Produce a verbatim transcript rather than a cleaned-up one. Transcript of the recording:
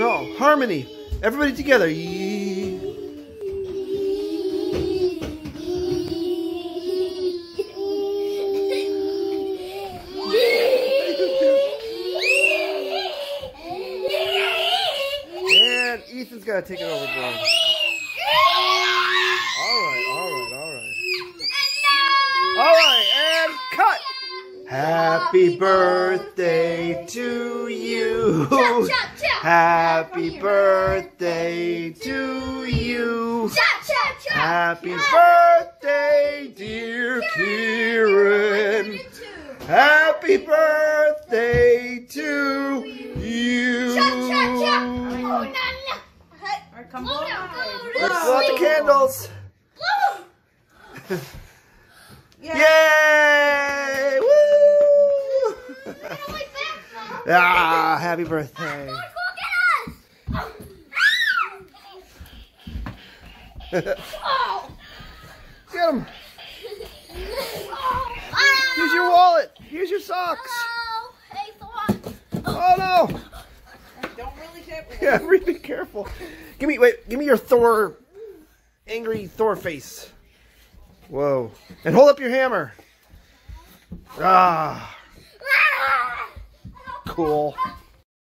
No, harmony. Everybody together. Yee. And Ethan's got to take it over, bro. Happy birthday to you. Shout, shout, shout. Happy birthday to you. Shout, shout, shout. Happy birthday, dear Kieran. Happy birthday to you. Shout, shout, shout. Hold on. Hold on. Let's blow out the candles. Blow. Yay! Woo! Ah, happy birthday. Oh, get him. Here's your wallet. Here's your socks. Hello. Hey, Thor. Oh, no. I don't really care. Yeah, really be careful. Give me, wait, give me your Thor, angry Thor face. Whoa. And hold up your hammer. Ah. Cool.